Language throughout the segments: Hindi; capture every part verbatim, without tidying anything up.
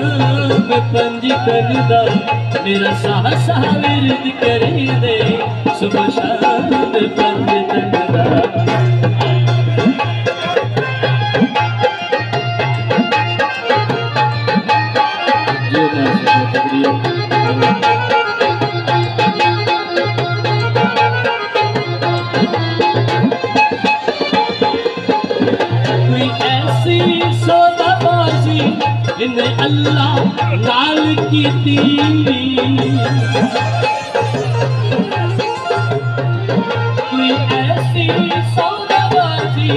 में पंजी कर दा मेरा साह साह विरद करी दे सुबह शाम में पंजी कर दा। इन्हें अल्लाह लाल की थी कोई ऐसी सौदाबाजी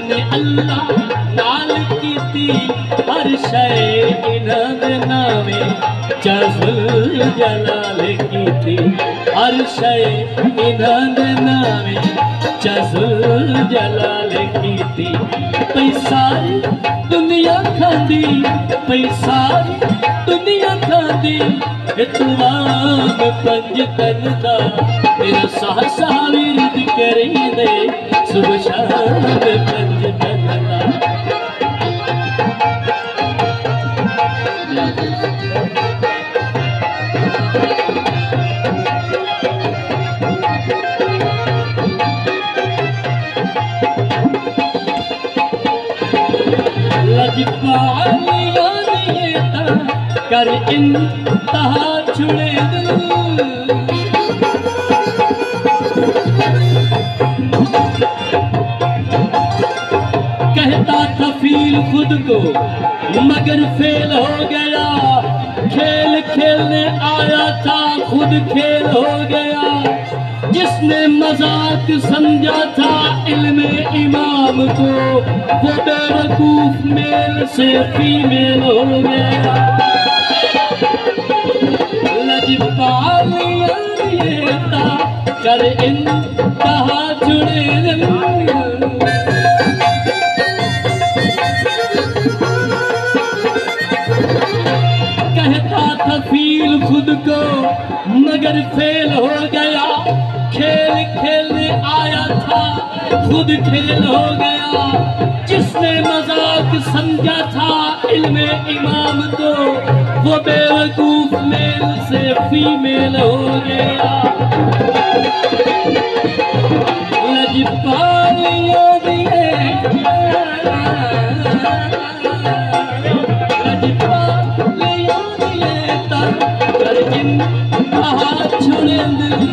इन्हें अल्लाह लाल की थी हर शय इन्हें नामे जज़ुल जलाल की थी हर शय इन्हें नामे जज़ुल जलाल की थी। पैसा दुनिया खादी पैसा दुनिया खादी इतवाम पंज तन दा तेरा साह साह विरद करी दे सुबह शाम पंज तन दा। कर इंतहा छुड़े दिल कहता था फील खुद को मगर फेल हो गया खेल खेलने आया था खुद खेल हो गया। जिसने मजाक समझा था इल्मे इमाम को वो बेवकूफ मेल से फीमेल हो गया। लजपाल ये था कर इंतहा जुड़े दिल कहता था फील खुद को मगर फेल हो गया खेल खेलने आया था खुद खेल हो गया। जिसने मजाक समझा था इल्मे इमाम को वो बेवकूफ मेल से फीमेल हो गया। लजपालियों दिए लजपालियों दिए तक कर इंतहा छुड़े दिल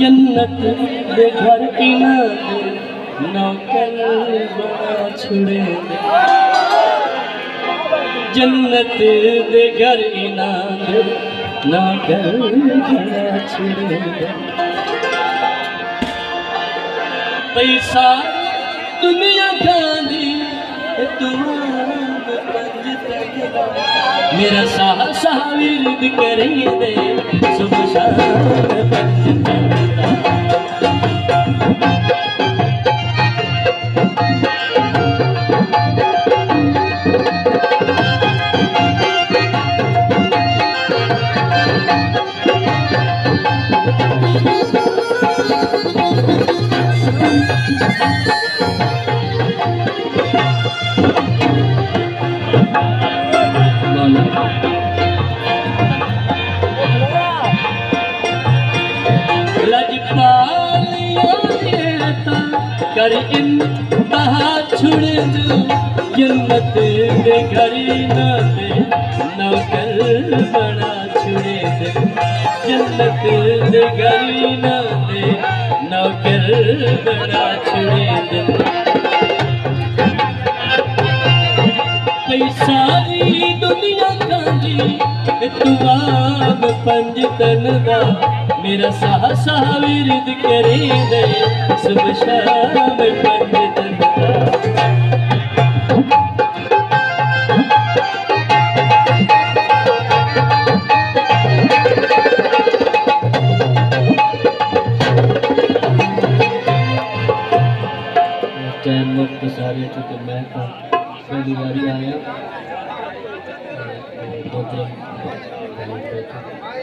जन्नत दे घर इना नौकर बना छुड़े जन्नत दे घर इना नौकर बना छुड़े। पैसा दुनिया खानी मेरा साह साह विरद करी दे सुबह शाम। कर इंतहा छुड़े दो जन्नत दे घर इना नौकर बना छुड़े दे जन्नत दे घर इना नौकर बना छुड़े दे। पैसा दुनिया खाली इतवाम पंज तन दा मेरा साह साह विरद करे दे सुबह शाम पंज तन दा।